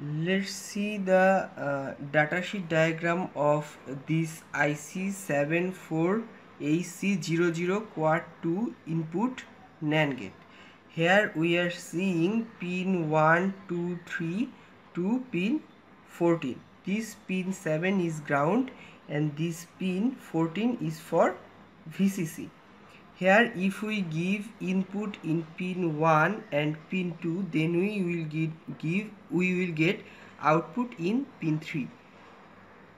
Let's see the datasheet diagram of this IC74AC00 quad 2 input NAND gate. Here we are seeing pin 1, 2, 3 to pin 14. This pin 7 is ground and this pin 14 is for VCC. Here if we give input in pin 1 and pin 2, then we will get output in pin 3.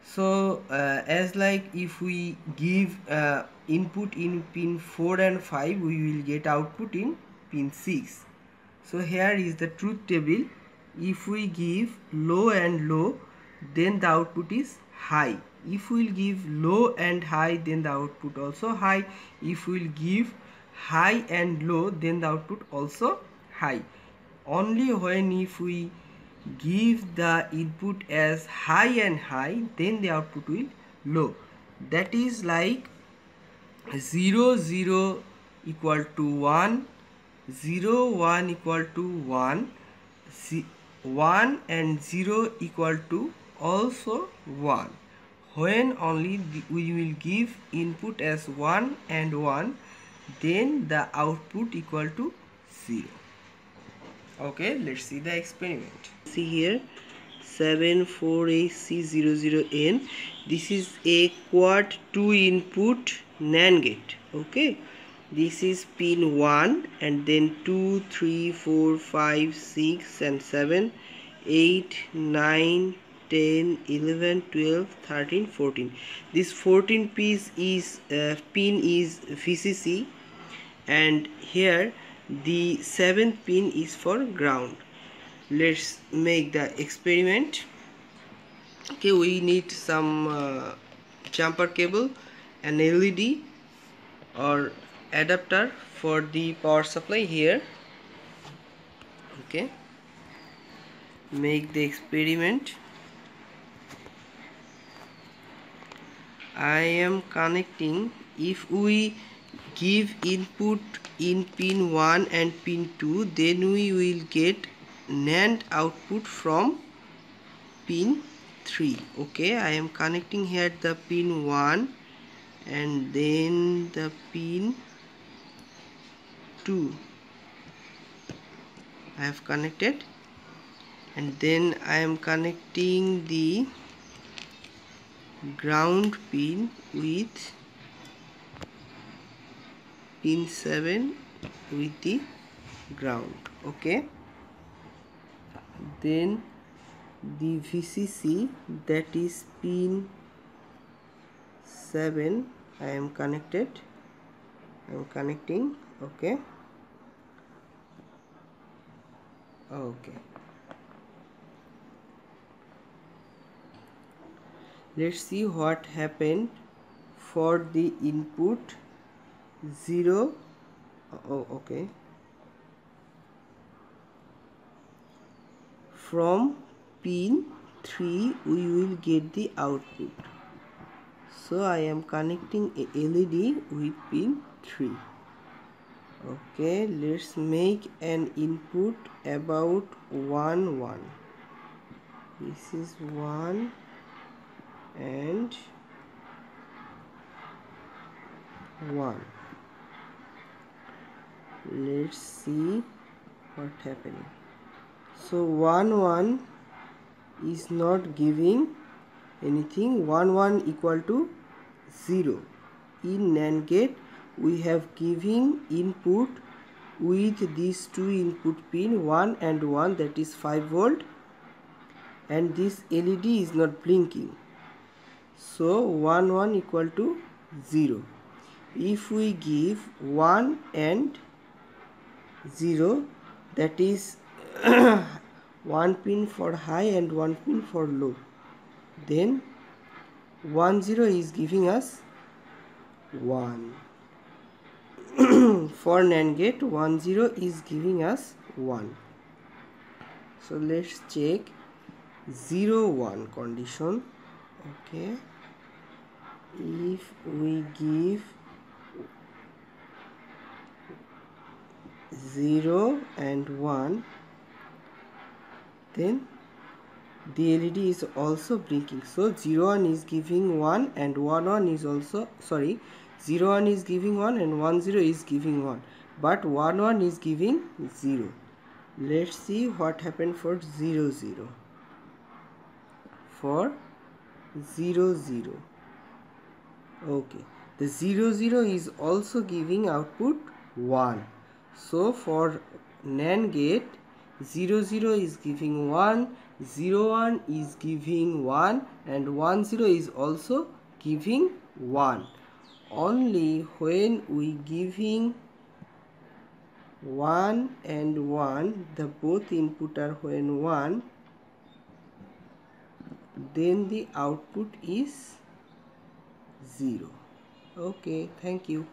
So as like if we give input in pin 4 and 5, we will get output in pin 6. So here is the truth table. If we give low and low, then the output is high. If we will give low and high, then the output also high. If we will give high and low, then the output also high. Only when if we give the input as high and high, then the output will low. That is like 0 0 equal to 1, 0 1 equal to 1, 1 and 0 equal to also 1. When only we will give input as 1 and 1, then the output equal to 0. Okay, let's see the experiment. See here, 74AC00N. This is a quad 2 input NAND gate. Okay, this is pin 1 and then 2, 3, 4, 5, 6 and 7, 8, 9, 10, 11, 12, 13, 14. This 14 piece is pin is VCC, and here the 7th pin is for ground. Let's make the experiment. Okay, we need some jumper cable, an LED or adapter for the power supply here. Okay, make the experiment. I am connecting. If we give input in pin 1 and pin 2, then we will get NAND output from pin 3. Okay, I am connecting here the pin 1 and then the pin 2. I have connected, and then I am connecting the ground pin with pin 7 with the ground. Okay, then the VCC, that is pin 7, I am connected. I am connecting. Okay, okay. Let's see what happened for the input 0. Oh, okay. From pin 3 we will get the output. So I am connecting a LED with pin 3. Okay, let's make an input about 1 1. This is 1 and 1. Let's see what happening. So 1 1 is not giving anything. 1 1 equal to 0. In NAND gate we have given input with these two input pin 1 and 1, that is 5 volt, and this LED is not blinking. So 1 1 equal to 0. If we give 1 and 0, that is 1 pin for high and 1 pin for low, then 1 0 is giving us 1. For NAND gate 1 0 is giving us 1. So let's check 0 1 condition. Okay, if we give 0 and 1, then the LED is also blinking. So 01 is giving 1 and 11 is also, sorry, 01 is giving 1 and 10 is giving 1, but 11 is giving 0. Let's see what happened for 00. For 00, okay, the 00 is also giving output 1. So for NAND gate, 00 is giving 1, 01 is giving 1, and 10 is also giving 1. Only when we giving 1 and 1, the both input are when 1, then the output is 0. Okay, thank you.